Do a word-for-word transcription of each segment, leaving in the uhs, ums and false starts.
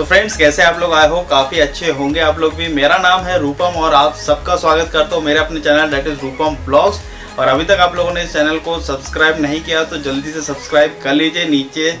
So friends, कैसे आप लोग? आए हो काफ़ी अच्छे होंगे आप लोग भी। मेरा नाम है रूपम और आप सबका स्वागत करता हूँ मेरे अपने channel that is Rupam vlogs. और अभी तक आप लोगों ने इस चैनल को सब्सक्राइब नहीं किया तो जल्दी से सब्सक्राइब कर लीजिए। नीचे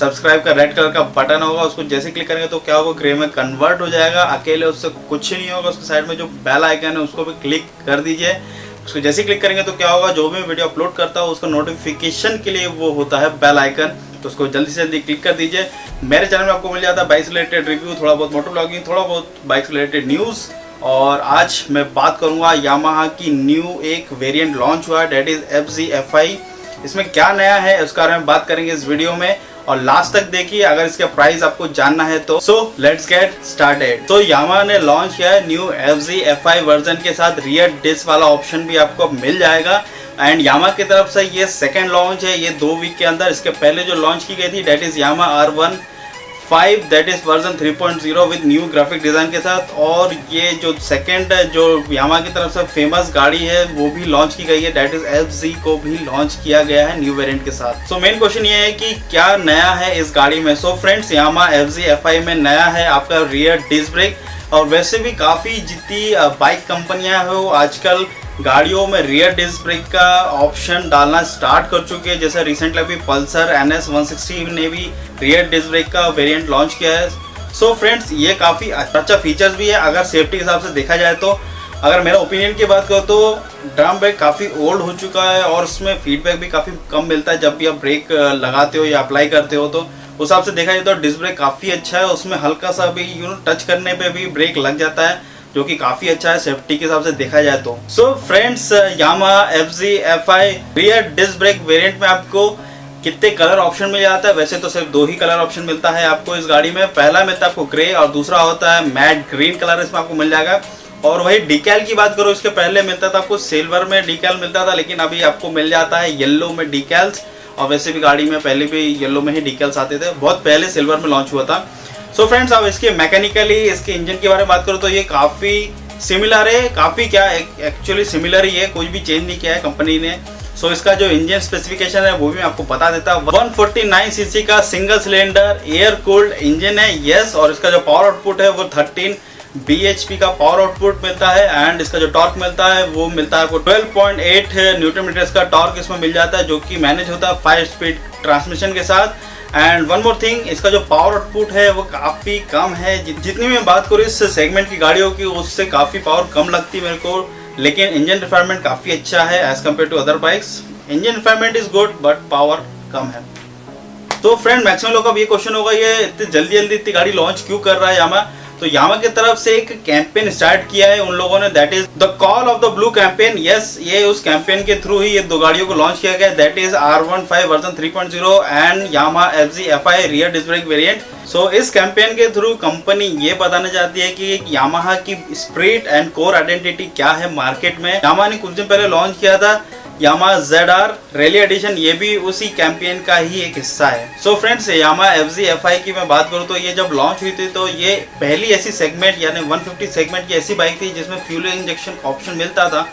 सब्सक्राइब का रेड कलर का बटन होगा, उसको जैसे क्लिक करेंगे तो क्या होगा, ग्रे में कन्वर्ट हो जाएगा। अकेले उससे कुछ नहीं होगा, उसके साइड में जो बेल आइकन है उसको भी क्लिक कर दीजिए। उसको जैसे क्लिक करेंगे तो क्या होगा, जो भी वीडियो अपलोड करता हो उसका नोटिफिकेशन के लिए वो होता है बेल आइकन, तो उसको जल्दी से जल्दी क्लिक कर दीजिए। मेरे चैनल में आपको मिल जाता है बाइक से रिलेटेड रिव्यू, थोड़ा बहुत मोटर ब्लॉगिंग, थोड़ा बहुत बाइक से रिलेटेड न्यूज़। और आज मैं बात करूंगा यामाहा की न्यू एक वेरिएंट लॉन्च हुआ है that is F Z F I. इसमें क्या नया है उसके बारे में बात करेंगे इस वीडियो में, और लास्ट तक देखिए अगर इसका प्राइस आपको जानना है तो। So let's get started. तो यामाहा ने लॉन्च किया है new F Z F I version के साथ रियर डिस्क वाला ऑप्शन भी आपको मिल जाएगा। एंड यामाहा की तरफ से ये सेकंड लॉन्च है, ये दो वीक के अंदर। इसके पहले जो लॉन्च की गई थी that is Yamaha R one fifteen that is version three point zero with new graphic design के साथ। और ये जो सेकंड जो यामाहा की तरफ से फेमस गाड़ी है वो भी लॉन्च की गई है, डेट इज़ एफ जी को भी लॉन्च किया गया है न्यू वेरिएंट के साथ। सो मेन क्वेश्चन ये है कि क्या नया है इस गाड़ी में। So friends, Yamaha F Z F I में नया है आपका रियर डिस्क ब्रेक। और वैसे भी काफ़ी जितनी बाइक कंपनियाँ हैं वो आजकल गाड़ियों में रियर डिस्क ब्रेक का ऑप्शन डालना स्टार्ट कर चुके हैं। जैसे रिसेंटली अभी Pulsar N S one sixty ने भी रियर डिस्क ब्रेक का वेरिएंट लॉन्च किया है। सो फ्रेंड्स, ये काफ़ी अच्छा फीचर्स भी है अगर सेफ्टी के हिसाब से देखा जाए तो। अगर मेरा ओपिनियन की बात करो तो ड्रम ब्रेक काफ़ी ओल्ड हो चुका है और उसमें फीडबैक भी काफ़ी कम मिलता है जब भी आप ब्रेक लगाते हो या अप्लाई करते हो। तो उस हिसाब से देखा जाए तो डिस्क ब्रेक काफ़ी अच्छा है, उसमें हल्का सा भी यू नो टच करने पे भी ब्रेक लग जाता है, जो कि काफ़ी अच्छा है सेफ्टी के हिसाब से देखा जाए तो। So friends, Yamaha F Z F I rear disc brake variant में आपको कितने कलर ऑप्शन मिल जाता है। वैसे तो सिर्फ दो ही कलर ऑप्शन मिलता है आपको इस गाड़ी में। पहला मिलता है आपको ग्रे और दूसरा होता है मैट ग्रीन कलर, इसमें आपको मिल जाएगा। और वही डिकैल की बात करो, इसके पहले मिलता था आपको सिल्वर में डिकैल मिलता था, लेकिन अभी आपको मिल जाता है येलो में डिकैल्स। और वैसे भी गाड़ी में पहले भी येलो में ही डिकैल्स आते थे, बहुत पहले सिल्वर में लॉन्च हुआ था। सो फ्रेंड्स, अब इसके मैकेनिकली इसके इंजन के बारे में बात करो तो ये काफ़ी सिमिलर है, काफ़ी क्या एक्चुअली सिमिलर ही है, कुछ भी चेंज नहीं किया है कंपनी ने। सो so, इसका जो इंजन स्पेसिफिकेशन है वो भी मैं आपको बता देता हूँ। वन फोर्टी नाइन सीसी का single cylinder air cooled engine है, येस। और इसका जो पावर आउटपुट है वो थर्टीन बी एच पी का पावर आउटपुट मिलता है। एंड इसका जो टॉर्क मिलता है वो मिलता है आपको twelve point eight newton metres का टॉर्क इसमें मिल जाता है, जो कि मैनेज होता है फाइव स्पीड ट्रांसमिशन के साथ। एंड वन मोर थिंग, इसका जो पावर आउटपुट है वो काफ़ी कम है। जितनी मैं बात करूँ इस सेगमेंट की गाड़ियों की उससे काफ़ी पावर कम लगती है मेरे को, लेकिन इंजन रिफाइनमेंट काफ़ी अच्छा है as compare to other bikes. Engine refinement is good but power कम है। तो फ्रेंड, मैक्सिमम लोग का ये क्वेश्चन होगा, ये इतनी जल्दी जल्दी इतनी गाड़ी लॉन्च क्यों कर रहा है यामाहा। तो यामाहा की तरफ से एक कैंपेन स्टार्ट किया है उन लोगों ने, that is the call of the blue campaign. Yes, ये उस कैंपेन के थ्रू ही ये दो गाड़ियों को लॉन्च किया गया, that is R one fifteen version three point zero and Yamaha F Z F I rear disc brake variant. So इस कैंपेन के थ्रू कंपनी ये बताना चाहती है कि यामाहा की स्पिरिट एंड कोर आइडेंटिटी क्या है मार्केट में। यामाहा ने कुछ दिन पहले लॉन्च किया था Yamaha Z R rally edition, ये भी उसी कैंपेन का ही एक हिस्सा है। So so friends, Yamaha F Z F I की मैं बात करूँ तो ये जब लॉन्च हुई थी तो ये पहली ऐसी सेगमेंट यानी वन फिफ्टी सेगमेंट की ऐसी बाइक थी जिसमें फ्यूल इंजेक्शन ऑप्शन मिलता था,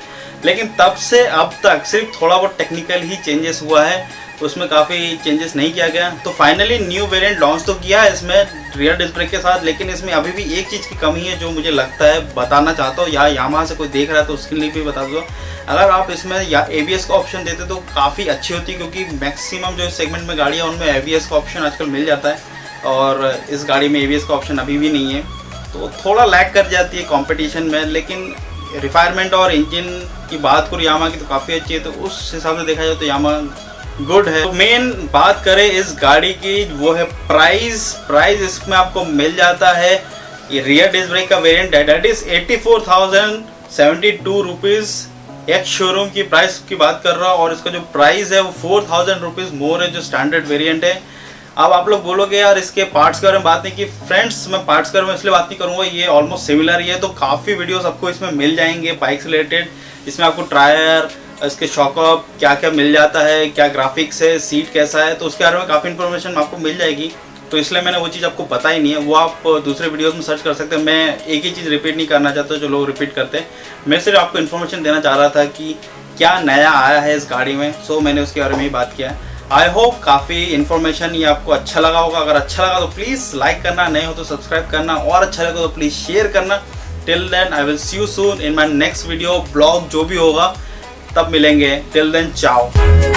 लेकिन तब से अब तक सिर्फ थोड़ा बहुत टेक्निकल ही चेंजेस हुआ है, उसमें काफ़ी चेंजेस नहीं किया गया। तो फाइनली न्यू वेरिएंट लॉन्च तो किया है इसमें रियर डिस्क ब्रेक के साथ, लेकिन इसमें अभी भी एक चीज़ की कमी है जो मुझे लगता है बताना चाहता हूँ, या यामाहा से कोई देख रहा है तो उसके लिए भी बता दो। अगर आप इसमें या ए बी एस का ऑप्शन देते तो काफ़ी अच्छी होती, क्योंकि मैक्सिमम जो सेगमेंट में गाड़ियाँ उनमें ए बी एस का ऑप्शन आजकल मिल जाता है और इस गाड़ी में ए बी एस का ऑप्शन अभी भी नहीं है, तो थोड़ा लैग कर जाती है कॉम्पिटिशन में। लेकिन रिफाइनमेंट और इंजन की बात करूँ यामाहा की तो काफ़ी अच्छी है, तो उस हिसाब से देखा जाए तो यामाहा गुड है। तो मेन बात करें इस गाड़ी की वो है प्राइस। प्राइस इसमें आपको मिल जाता है, ये रियर डिस्क ब्रेक का वेरिएंट है, that is eighty four thousand seventy two rupees ex showroom की प्राइस की बात कर रहा हूँ। और इसका जो प्राइस है वो फोर थाउजेंड रुपीज़ मोर है जो स्टैंडर्ड वेरिएंट है। अब आप लोग बोलोगे यार इसके पार्ट्स के बारे में बात नहीं की। फ्रेंड्स, मैं पार्ट्स के बारे में इसलिए बात नहीं करूँगा, ये ऑलमोस्ट सिमिलर ही है, तो काफ़ी वीडियोज़ आपको इसमें मिल जाएंगे बाइक से रिलेटेड। इसमें आपको टायर, इसके शॉकअप, क्या क्या मिल जाता है, क्या ग्राफिक्स है, सीट कैसा है, तो उसके बारे में काफ़ी इन्फॉर्मेशन आपको मिल जाएगी। तो इसलिए मैंने वो चीज़ आपको पता ही नहीं है, वो आप दूसरे वीडियोस में सर्च कर सकते हैं। मैं एक ही चीज़ रिपीट नहीं करना चाहता जो लोग रिपीट करते हैं, मैं सिर्फ आपको इन्फॉर्मेशन देना चाह रहा था कि क्या नया आया है इस गाड़ी में। सो मैंने उसके बारे में ही बात किया है। आई होप काफ़ी इन्फॉर्मेशन ये आपको अच्छा लगा होगा। अगर अच्छा लगा तो प्लीज़ लाइक करना, नए हो तो सब्सक्राइब करना, और अच्छा लगा तो प्लीज़ शेयर करना। Till then I will see you soon in my next video, vlog जो भी होगा तब मिलेंगे। टिल देन चाओ।